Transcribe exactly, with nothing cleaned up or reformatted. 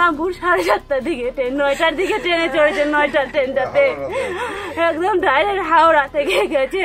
রংপুর সাড়ে সাতটার দিকে ট্রেন নয়টার দিকে ট্রেনে চড়েছে নয়টার ট্রেনটাতে একদম ডাইরেক্ট হাওড়া থেকে গেছে।